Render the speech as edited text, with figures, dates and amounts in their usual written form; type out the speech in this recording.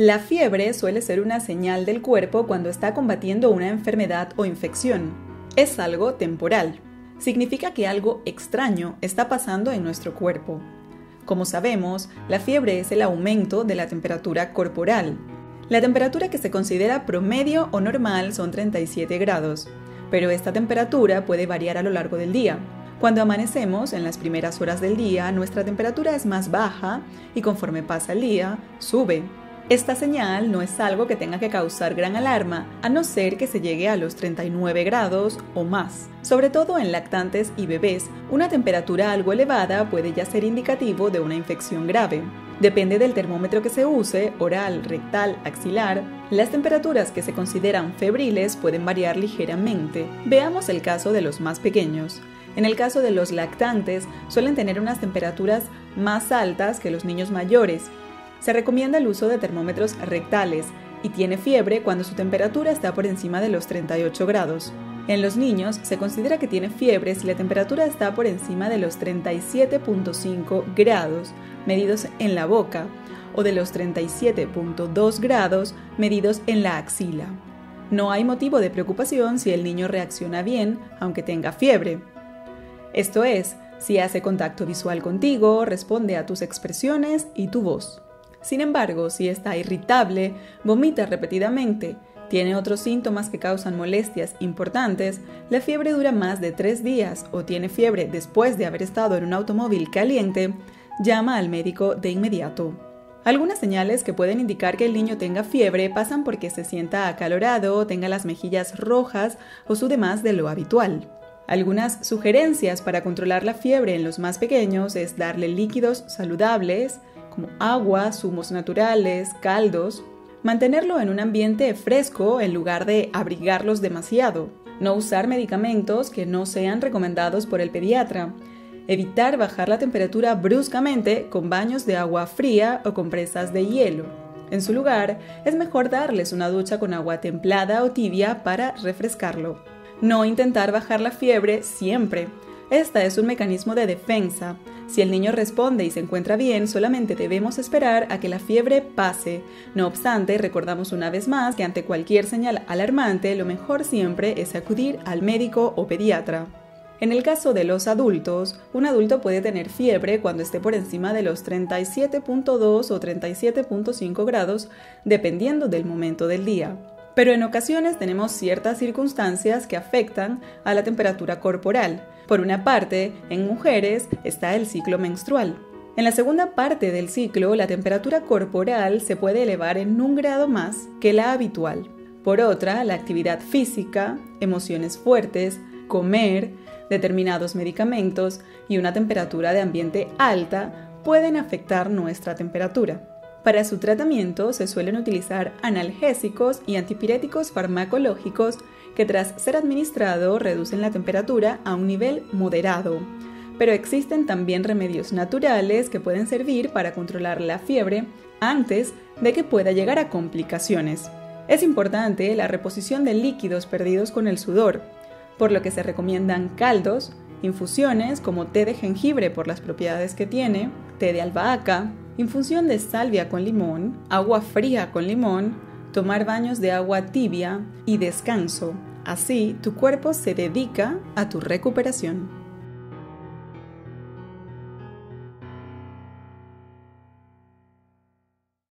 La fiebre suele ser una señal del cuerpo cuando está combatiendo una enfermedad o infección. Es algo temporal. Significa que algo extraño está pasando en nuestro cuerpo. Como sabemos, la fiebre es el aumento de la temperatura corporal. La temperatura que se considera promedio o normal son 37 grados, pero esta temperatura puede variar a lo largo del día. Cuando amanecemos, en las primeras horas del día, nuestra temperatura es más baja y conforme pasa el día, sube. Esta señal no es algo que tenga que causar gran alarma, a no ser que se llegue a los 39 grados o más. Sobre todo en lactantes y bebés, una temperatura algo elevada puede ya ser indicativo de una infección grave. Depende del termómetro que se use, oral, rectal, axilar, las temperaturas que se consideran febriles pueden variar ligeramente. Veamos el caso de los más pequeños. En el caso de los lactantes, suelen tener unas temperaturas más altas que los niños mayores. Se recomienda el uso de termómetros rectales y tiene fiebre cuando su temperatura está por encima de los 38 grados. En los niños se considera que tiene fiebre si la temperatura está por encima de los 37.5 grados, medidos en la boca, o de los 37.2 grados, medidos en la axila. No hay motivo de preocupación si el niño reacciona bien, aunque tenga fiebre. Esto es, si hace contacto visual contigo, responde a tus expresiones y tu voz. Sin embargo, si está irritable, vomita repetidamente, tiene otros síntomas que causan molestias importantes, la fiebre dura más de 3 días o tiene fiebre después de haber estado en un automóvil caliente, llama al médico de inmediato. Algunas señales que pueden indicar que el niño tenga fiebre pasan porque se sienta acalorado, tenga las mejillas rojas o sude más de lo habitual. Algunas sugerencias para controlar la fiebre en los más pequeños es darle líquidos saludables, como agua, zumos naturales, caldos. Mantenerlo en un ambiente fresco en lugar de abrigarlos demasiado. No usar medicamentos que no sean recomendados por el pediatra. Evitar bajar la temperatura bruscamente con baños de agua fría o compresas de hielo. En su lugar, es mejor darles una ducha con agua templada o tibia para refrescarlo. No intentar bajar la fiebre siempre. Este es un mecanismo de defensa. Si el niño responde y se encuentra bien, solamente debemos esperar a que la fiebre pase. No obstante, recordamos una vez más que ante cualquier señal alarmante, lo mejor siempre es acudir al médico o pediatra. En el caso de los adultos, un adulto puede tener fiebre cuando esté por encima de los 37.2 o 37.5 grados, dependiendo del momento del día. Pero en ocasiones tenemos ciertas circunstancias que afectan a la temperatura corporal. Por una parte, en mujeres está el ciclo menstrual. En la segunda parte del ciclo, la temperatura corporal se puede elevar en 1 grado más que la habitual. Por otra, la actividad física, emociones fuertes, comer, determinados medicamentos y una temperatura de ambiente alta pueden afectar nuestra temperatura. Para su tratamiento se suelen utilizar analgésicos y antipiréticos farmacológicos que tras ser administrado reducen la temperatura a un nivel moderado. Pero existen también remedios naturales que pueden servir para controlar la fiebre antes de que pueda llegar a complicaciones. Es importante la reposición de líquidos perdidos con el sudor, por lo que se recomiendan caldos, infusiones como té de jengibre por las propiedades que tiene, té de albahaca, infusión de salvia con limón, agua fría con limón, tomar baños de agua tibia y descanso. Así, tu cuerpo se dedica a tu recuperación.